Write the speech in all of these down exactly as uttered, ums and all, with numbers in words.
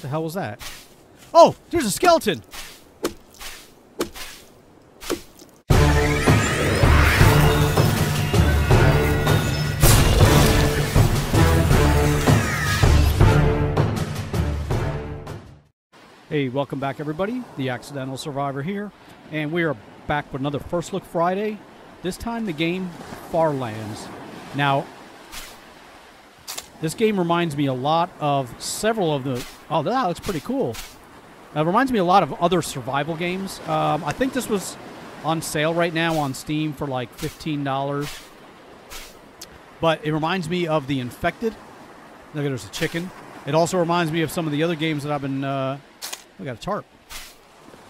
The hell was that? Oh, there's a skeleton! Hey, welcome back everybody. The Accidental Survivor here, and we are back with another First Look Friday. This time the game, Far Lands. Now, this game reminds me a lot of several of the... Oh, that looks pretty cool. Now, it reminds me a lot of other survival games. Um, I think this was on sale right now on Steam for like fifteen dollars. But it reminds me of The Infected. Look, there's a chicken. It also reminds me of some of the other games that I've been... Uh, I got a tarp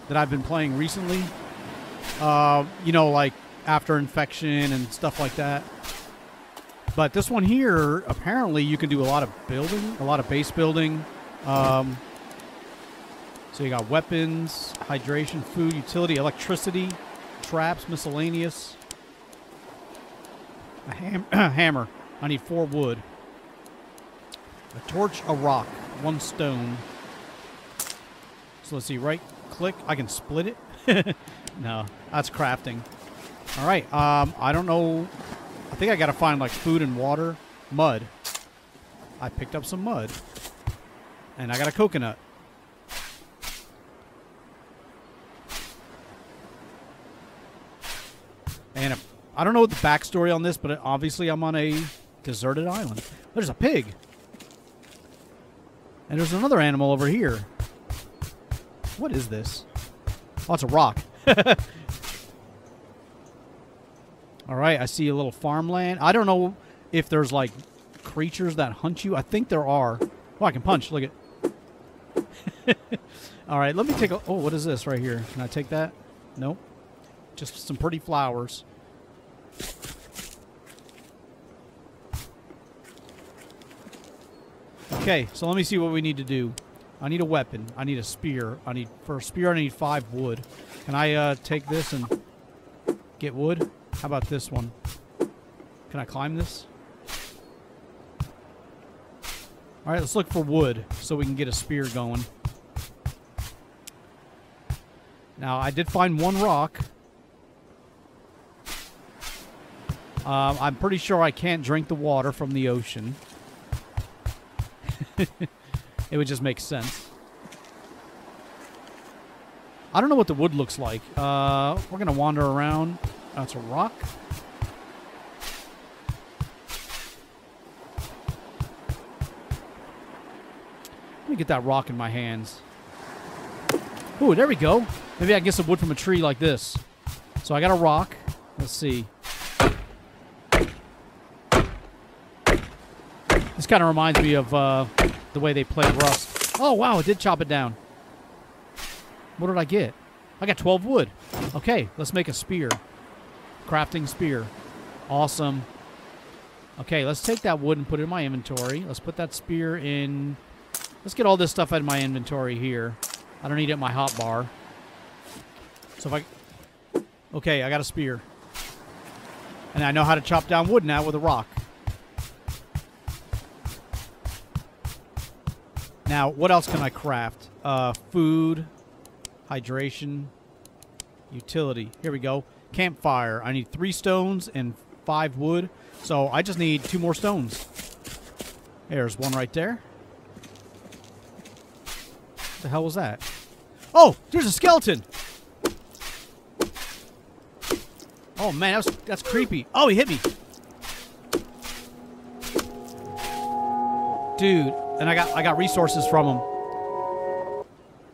that I've been playing recently. Uh, you know, like After Infection and stuff like that. But this one here, apparently you can do a lot of building, a lot of base building. Um, so you got weapons, hydration, food, utility, electricity, traps, miscellaneous. A ham hammer. I need four wood. A torch, a rock, one stone. So let's see, right click. I can split it. No, that's crafting. All right. Um, I don't know. I think I got to find like food and water. Mud. I picked up some mud. And I got a coconut. And if, I don't know the backstory on this, but obviously I'm on a deserted island. There's a pig. And there's another animal over here. What is this? Oh, it's a rock. All right, I see a little farmland. I don't know if there's, like, creatures that hunt you. I think there are. Oh, I can punch. Look at All right, let me take a... Oh, what is this right here? Can I take that? Nope. Just some pretty flowers. Okay, so let me see what we need to do. I need a weapon. I need a spear. I need for a spear. I need five wood. Can I uh, take this and get wood? How about this one? Can I climb this? All right, let's look for wood so we can get a spear going. Now I did find one rock. Um, I'm pretty sure I can't drink the water from the ocean. It would just make sense. I don't know what the wood looks like. Uh, we're going to wander around. That's a rock. Let me get that rock in my hands. Ooh, there we go. Maybe I can get some wood from a tree like this. So I got a rock. Let's see. This kind of reminds me of... Uh, the way they play Rust. Oh, wow, it did chop it down. What did I get? I got twelve wood. Okay, let's make a spear. Crafting spear. Awesome. Okay, let's take that wood and put it in my inventory. Let's put that spear in... Let's get all this stuff out of my inventory here. I don't need it in my hotbar. So if I... Okay, I got a spear. And I know how to chop down wood now with a rock. Now, what else can I craft? Uh, food, hydration, utility. Here we go. Campfire. I need three stones and five wood. So I just need two more stones. There's one right there. What the hell was that? Oh, there's a skeleton. Oh, man, that was, that's creepy. Oh, he hit me. Dude. And I got I got resources from him.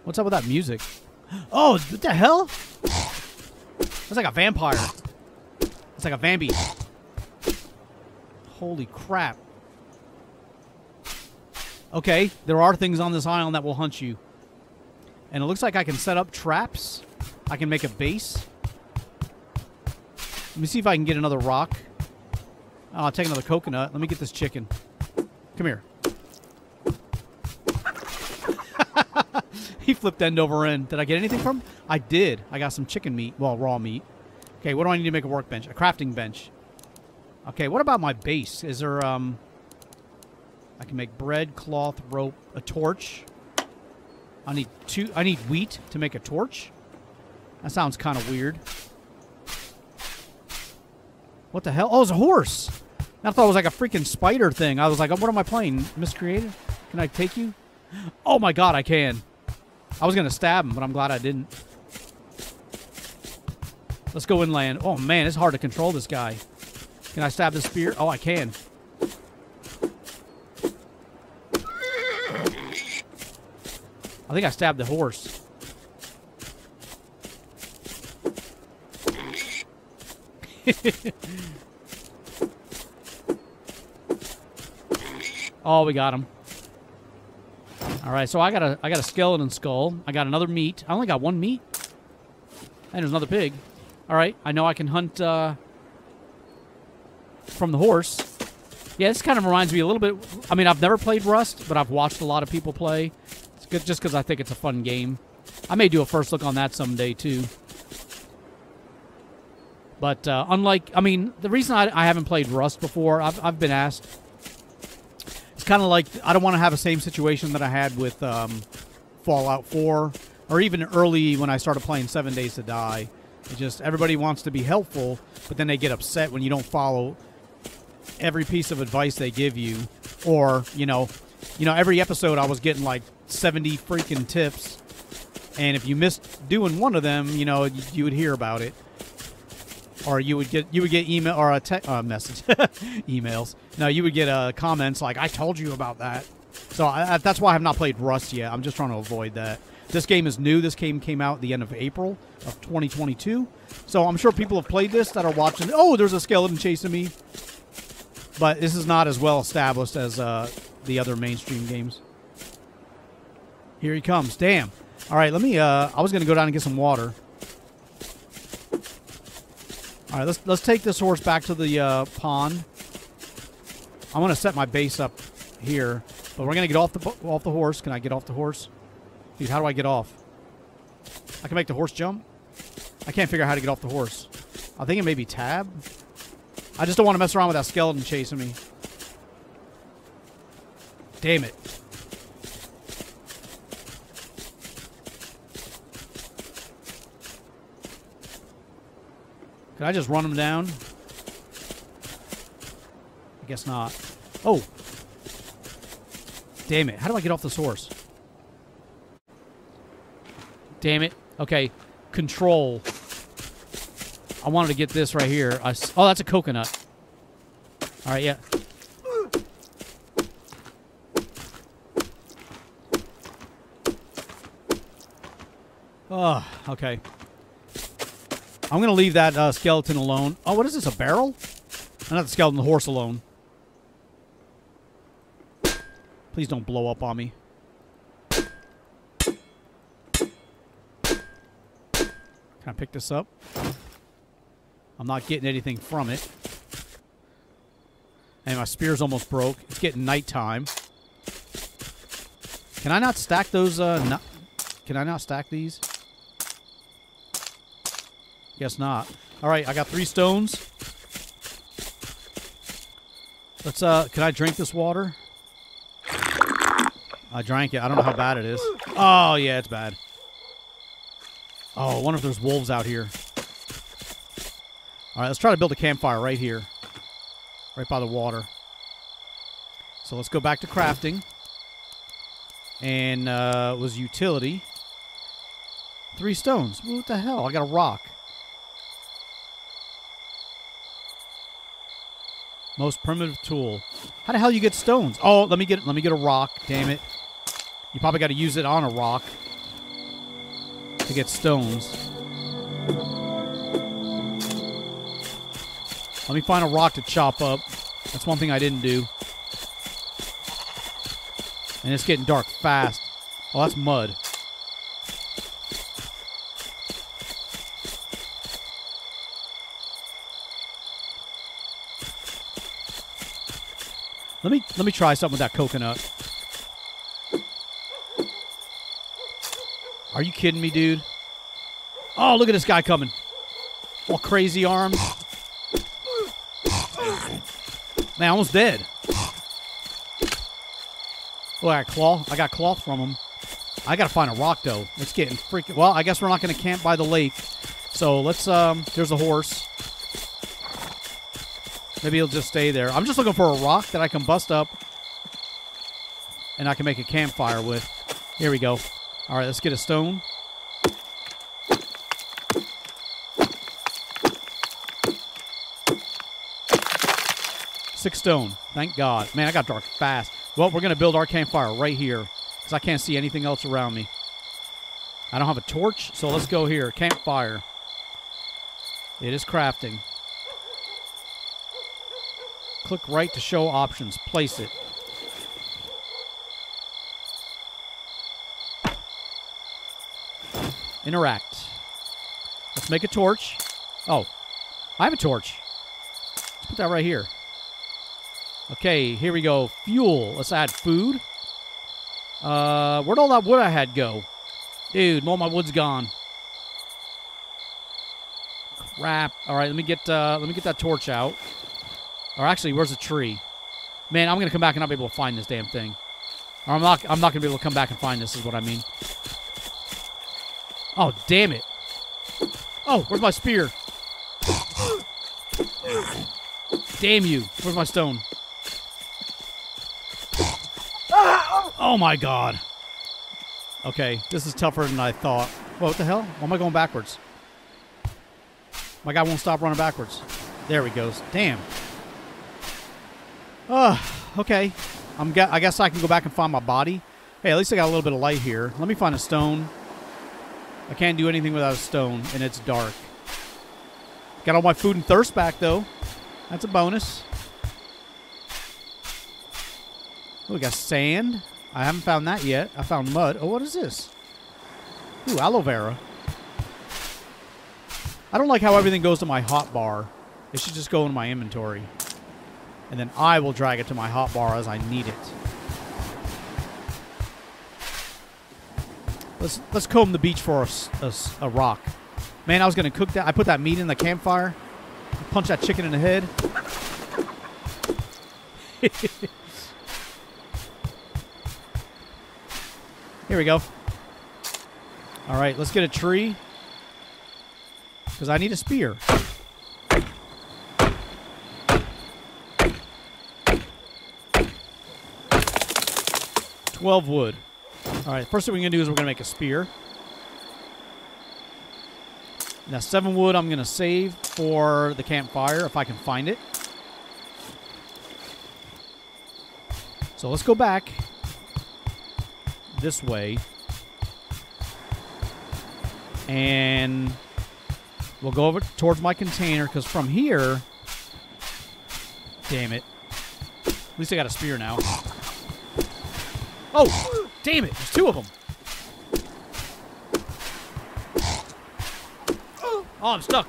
What's up with that music? Oh, what the hell? That's like a vampire. It's like a vampy. Holy crap. Okay, there are things on this island that will hunt you. And it looks like I can set up traps. I can make a base. Let me see if I can get another rock. Oh, I'll take another coconut. Let me get this chicken. Come here. He flipped end over end. Did I get anything from him? I did. I got some chicken meat. Well, raw meat. Okay, what do I need to make a workbench? A crafting bench. Okay, what about my base? Is there, um... I can make bread, cloth, rope, a torch. I need two. I need wheat to make a torch. That sounds kind of weird. What the hell? Oh, it's a horse. I thought it was like a freaking spider thing. I was like, what am I playing? Miscreated? Can I take you? Oh my god, I can. I was going to stab him, but I'm glad I didn't. Let's go inland. Oh man, it's hard to control this guy. Can I stab this spear? Oh, I can. I think I stabbed the horse. Oh, we got him. All right, so I got a I got a skeleton skull. I got another meat. I only got one meat. And there's another pig. All right, I know I can hunt uh, from the horse. Yeah, this kind of reminds me a little bit. I mean, I've never played Rust, but I've watched a lot of people play. It's good just because I think it's a fun game. I may do a first look on that someday too. But uh, unlike, I mean, the reason I, I haven't played Rust before, I've, I've been asked. It's kind of like, I don't want to have the same situation that I had with um, Fallout four, or even early when I started playing seven days to die. It just, everybody wants to be helpful, but then they get upset when you don't follow every piece of advice they give you. Or, you know, you know, every episode I was getting like seventy freaking tips, and if you missed doing one of them, you know, you, you would hear about it. Or you would get you would get email or a te uh, message, emails. No, you would get uh, comments like, "I told you about that." So I, I, that's why I have not played Rust yet. I'm just trying to avoid that. This game is new. This game came out at the end of April of twenty twenty-two. So I'm sure people have played this that are watching. Oh, there's a skeleton chasing me. But this is not as well established as uh, the other mainstream games. Here he comes. Damn. All right, let me. Uh, I was gonna go down and get some water. All right, let's, let's take this horse back to the uh, pond. I'm going to set my base up here, but we're going to get off the, off the horse. Can I get off the horse? Dude, how do I get off? I can make the horse jump? I can't figure out how to get off the horse. I think it may be tab. I just don't want to mess around with that skeleton chasing me. Damn it. Could I just run him down? I guess not. Oh. Damn it. How do I get off this horse? Damn it. Okay. Control. I wanted to get this right here. I s oh, that's a coconut. All right, yeah. Oh, okay. I'm going to leave that uh, skeleton alone. Oh, what is this, a barrel? Not the skeleton, the horse alone. Please don't blow up on me. Can I pick this up? I'm not getting anything from it. And my spear's almost broke. It's getting nighttime. Can I not stack those? Uh, no Can I not stack these? Guess not. All right, I got three stones. Let's, uh, can I drink this water? I drank it. I don't know how bad it is. Oh, yeah, it's bad. Oh, I wonder if there's wolves out here. All right, let's try to build a campfire right here, right by the water. So let's go back to crafting. And uh, it was utility. Three stones. What the hell? I got a rock. Most primitive tool. How the hell you get stones? Oh, let me get let me get a rock. Damn it! You probably got to use it on a rock to get stones. Let me find a rock to chop up. That's one thing I didn't do. And it's getting dark fast. Oh, that's mud. Let me let me try something with that coconut. Are you kidding me, dude? Oh, look at this guy coming. All crazy arms. Man, almost dead. Oh, I got claw. I got cloth from him. I gotta find a rock though. It's getting freaking. Well, I guess we're not gonna camp by the lake. So let's. Um, there's a horse. Maybe he'll just stay there. I'm just looking for a rock that I can bust up, and I can make a campfire with. Here we go. All right, let's get a stone. Six stone. Thank God. Man, I got dark fast. Well, we're going to build our campfire right here because I can't see anything else around me. I don't have a torch, so let's go here. Campfire. It is crafting. Click right to show options. Place it. Interact. Let's make a torch. Oh, I have a torch. Let's put that right here. Okay, here we go. Fuel. Let's add food. Uh, where'd all that wood I had go? Dude, all my wood's gone. Crap. All right, let me get uh, let me get that torch out. Or actually, where's the tree? Man, I'm gonna come back and not be able to find this damn thing. Or I'm not. I'm not gonna be able to come back and find this. Is what I mean. Oh, damn it. Oh, where's my spear? Damn you. Where's my stone? Oh, my God. Okay, this is tougher than I thought. Whoa, what the hell? Why am I going backwards? My guy won't stop running backwards. There he goes. Damn. Uh, okay. I'm gu- I guess I can go back and find my body. Hey, at least I got a little bit of light here. Let me find a stone. I can't do anything without a stone, and it's dark. Got all my food and thirst back, though. That's a bonus. Oh, we got sand. I haven't found that yet. I found mud. Oh, what is this? Ooh, aloe vera. I don't like how everything goes to my hotbar. It should just go in my inventory. And then I will drag it to my hotbar as I need it. Let's, let's comb the beach for a, a, a rock. Man, I was going to cook that. I put that meat in the campfire. Punch that chicken in the head. Here we go. All right, let's get a tree. Because I need a spear. twelve wood. All right, first thing we're going to do is we're going to make a spear. Now, seven wood I'm going to save for the campfire if I can find it. So let's go back this way. And we'll go over towards my container because from here... Damn it. At least I got a spear now. Oh, damn it. There's two of them. Oh, I'm stuck.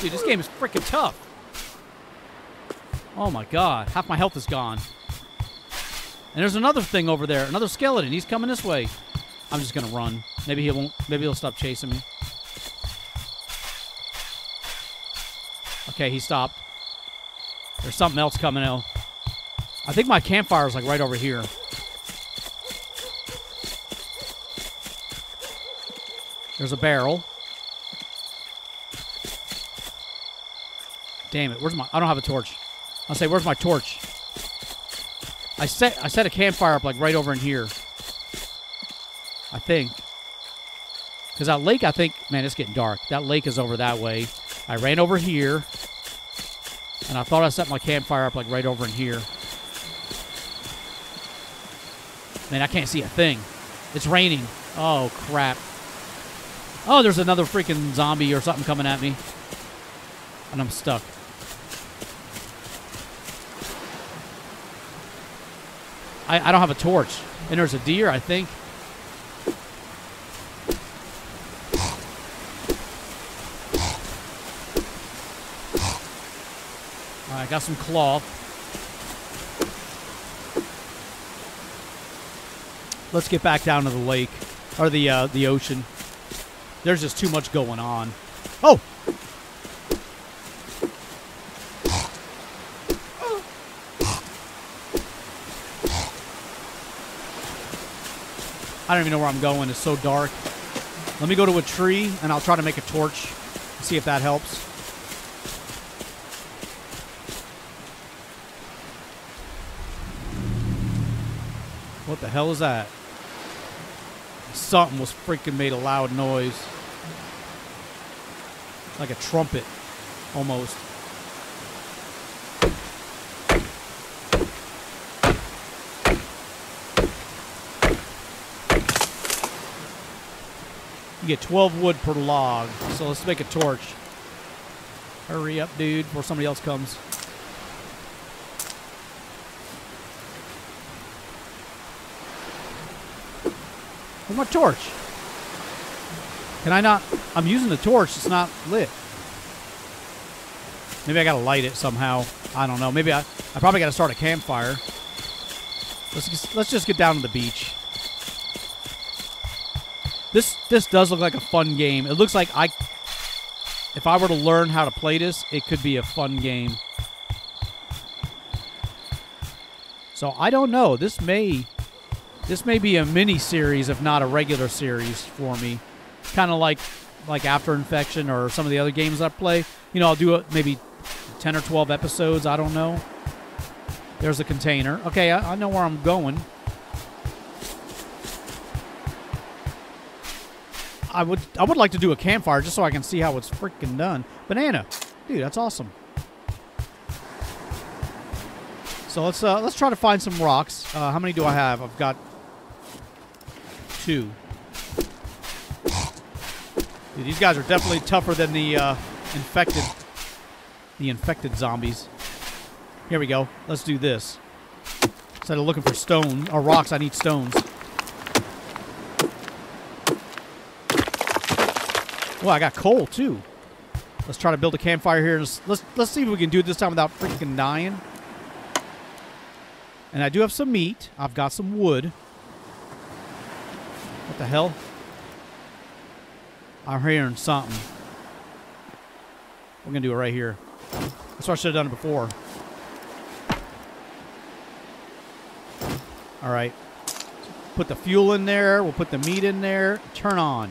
Dude, this game is freaking tough. Oh, my God. Half my health is gone. And there's another thing over there. Another skeleton. He's coming this way. I'm just going to run. Maybe he won't. Maybe he'll stop chasing me. Okay, he stopped. There's something else coming out. I think my campfire is, like, right over here. There's a barrel. Damn it. Where's my... I don't have a torch. I'll say, where's my torch? I set I set a campfire up, like, right over in here. I think. Because that lake, I think... Man, it's getting dark. That lake is over that way. I ran over here. And I thought I set my campfire up, like, right over in here. Man, I can't see a thing. It's raining. Oh, crap. Oh, there's another freaking zombie or something coming at me. And I'm stuck. I, I don't have a torch. And there's a deer, I think. All right, I got some cloth. Let's get back down to the lake. Or the, uh, the ocean. There's just too much going on. Oh! I don't even know where I'm going. It's so dark. Let me go to a tree, and I'll try to make a torch. See if that helps. What the hell is that? Something was freaking made a loud noise. Like a trumpet, almost. You get twelve wood per log, so let's make a torch. Hurry up, dude, before somebody else comes. Where's my torch? Can I not? I'm using the torch. It's not lit. Maybe I gotta light it somehow. I don't know. Maybe I. I probably gotta start a campfire. Let's just, let's just get down to the beach. This this does look like a fun game. It looks like I, if I were to learn how to play this, it could be a fun game. So I don't know. This may this may be a mini series, if not a regular series for me. Kind of like like After Infection or some of the other games I play. You know, I'll do a, maybe ten or twelve episodes. I don't know. There's a container. Okay, I, I know where I'm going. I would I would like to do a campfire just so I can see how it's freaking done. Banana, dude, that's awesome. So let's uh, let's try to find some rocks. Uh, how many do I have? I've got two. Dude, these guys are definitely tougher than the uh, infected the infected zombies. Here we go. Let's do this. Instead of looking for stone or rocks, I need stones. Well, I got coal too. Let's try to build a campfire here. Let's, let's let's see if we can do it this time without freaking dying. And I do have some meat. I've got some wood. What the hell? I'm hearing something. We're gonna do it right here. That's what I should have done it before. All right. Put the fuel in there. We'll put the meat in there. Turn on.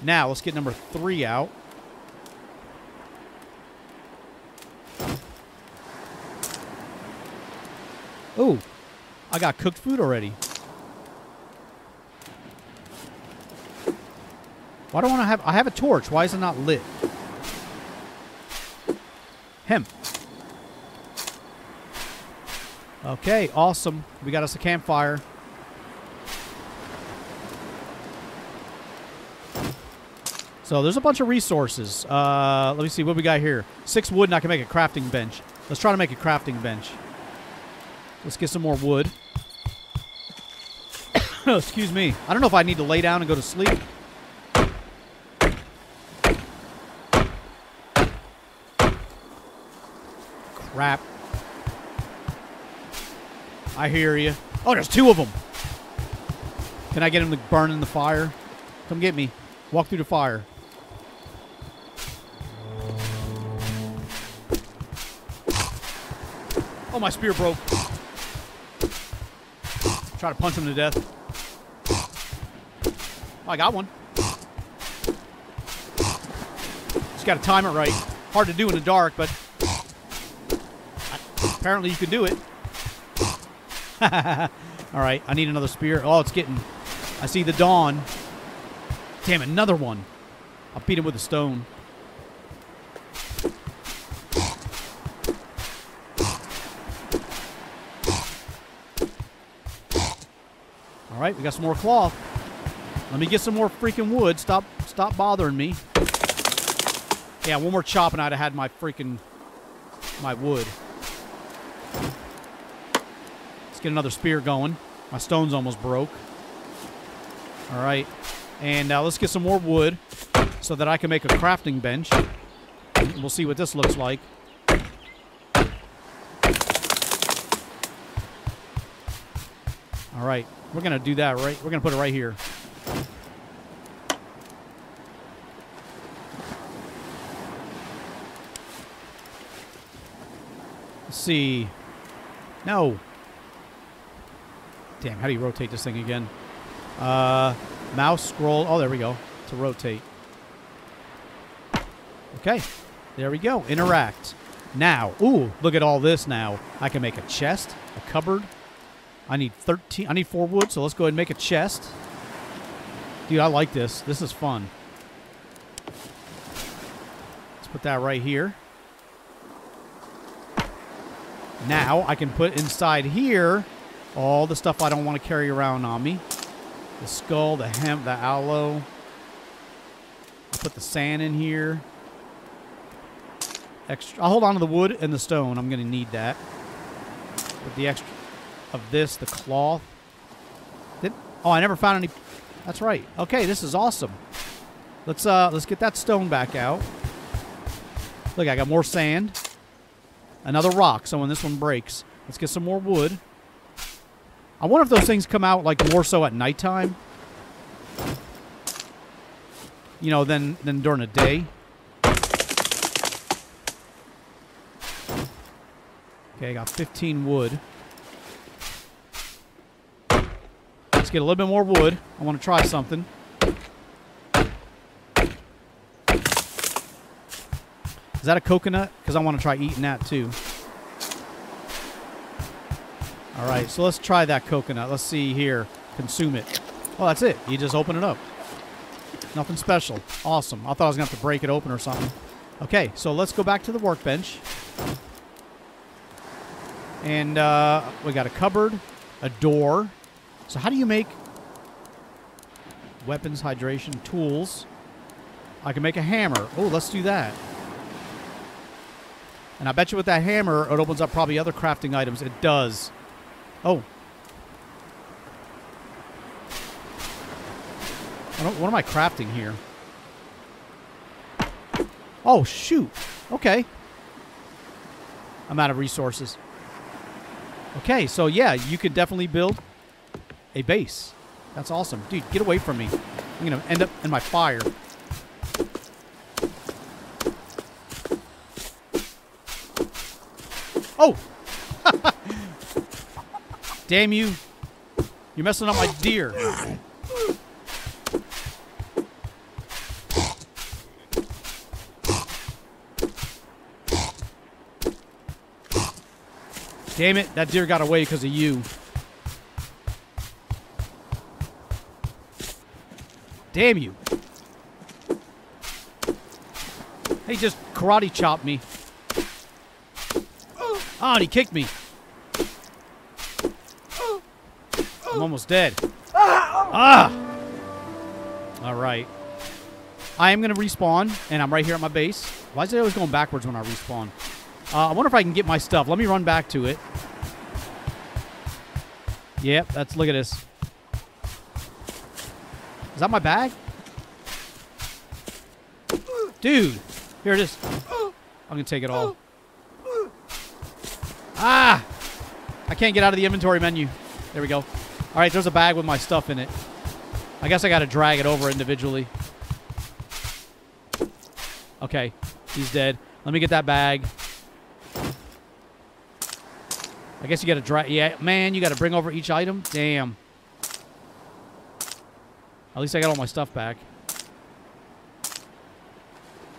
Now, let's get number three out. Oh, I got cooked food already. Why don't I have... I have a torch. Why is it not lit? Hemp. Okay, awesome. We got us a campfire. So there's a bunch of resources. Uh, let me see what we got here. Six wood and I can make a crafting bench. Let's try to make a crafting bench. Let's get some more wood. Excuse me. I don't know if I need to lay down and go to sleep. Crap. I hear you. Oh, there's two of them. Can I get him to burn in the fire? Come get me. Walk through the fire. Oh, my spear broke. Try to punch him to death. Oh, I got one. Just got to time it right. Hard to do in the dark, but apparently you can do it. All right, I need another spear. Oh, it's getting... I see the dawn. Damn, another one. I'll beat him with a stone. All right, we got some more cloth. Let me get some more freaking wood. Stop stop bothering me. Yeah, one more chop and I'd have had my freaking, my wood. Let's get another spear going. My stone's almost broke. All right. And uh, let's get some more wood so that I can make a crafting bench. We'll see what this looks like. All right, we're gonna do that right. We're gonna put it right here. Let's see. No. Damn, how do you rotate this thing again? Uh, mouse scroll. Oh, there we go. To rotate. Okay. There we go. Interact. Now. Ooh, look at all this now. I can make a chest, a cupboard. I need thirteen. I need four wood, so let's go ahead and make a chest. Dude, I like this. This is fun. Let's put that right here. Now I can put inside here all the stuff I don't want to carry around on me. The skull, the hemp, the aloe. Put the sand in here. Extra. I'll hold on to the wood and the stone. I'm going to need that. Put the extra of this, the cloth. Did, oh, I never found any. That's right. Okay, this is awesome. Let's uh, let's get that stone back out. Look, I got more sand. Another rock, so when this one breaks. Let's get some more wood. I wonder if those things come out, like, more so at nighttime. You know, than, than during the day. Okay, I got fifteen wood. Let's get a little bit more wood. I want to try something. Is that a coconut? Because I want to try eating that too. All right, so let's try that coconut. Let's see here. Consume it. Oh, that's it. You just open it up. Nothing special. Awesome. I thought I was going to have to break it open or something. Okay, so let's go back to the workbench. And uh, we got a cupboard, a door. So how do you make weapons, hydration, tools? I can make a hammer. Oh, let's do that. And I bet you with that hammer, it opens up probably other crafting items. It does. Oh. I don't, what am I crafting here? Oh, shoot. Okay. I'm out of resources. Okay, so yeah, you could definitely build a base. That's awesome. Dude, get away from me. I'm going to end up in my fire. Oh! Damn you. You're messing up my deer. Damn it. That deer got away because of you. Damn you. He just karate chopped me. Oh, and he kicked me. I'm almost dead. Ah! Alright. I am going to respawn, and I'm right here at my base. Why is it always going backwards when I respawn? Uh, I wonder if I can get my stuff. Let me run back to it. Yep, that's, look at this. Is that my bag? Dude! Here it is. I'm going to take it all. Ah! I can't get out of the inventory menu. There we go. Alright, there's a bag with my stuff in it. I guess I gotta drag it over individually. Okay, he's dead. Let me get that bag. I guess you gotta drag. Yeah, man, you gotta bring over each item? Damn. At least I got all my stuff back.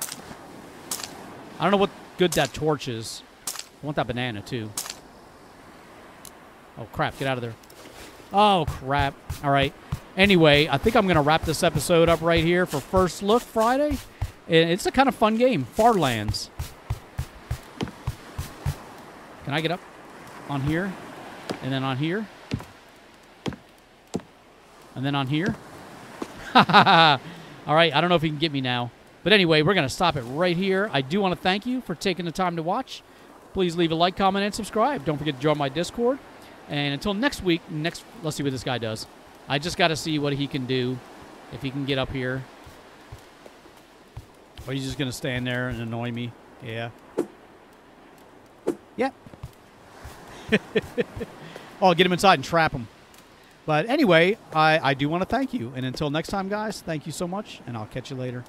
I don't know what good that torch is. I want that banana, too. Oh, crap. Get out of there. Oh, crap. All right. Anyway, I think I'm going to wrap this episode up right here for First Look Friday. It's a kind of fun game. Far Lands. Can I get up on here? And then on here? And then on here? Ha ha ha. All right. I don't know if he can get me now. But anyway, we're going to stop it right here. I do want to thank you for taking the time to watch. Please leave a like, comment, and subscribe. Don't forget to join my Discord. And until next week, next let's see what this guy does. I just got to see what he can do, if he can get up here. Or he's just going to stand there and annoy me. Yeah. Yeah. Oh, get him inside and trap him. But anyway, I, I do want to thank you. And until next time, guys, thank you so much, and I'll catch you later.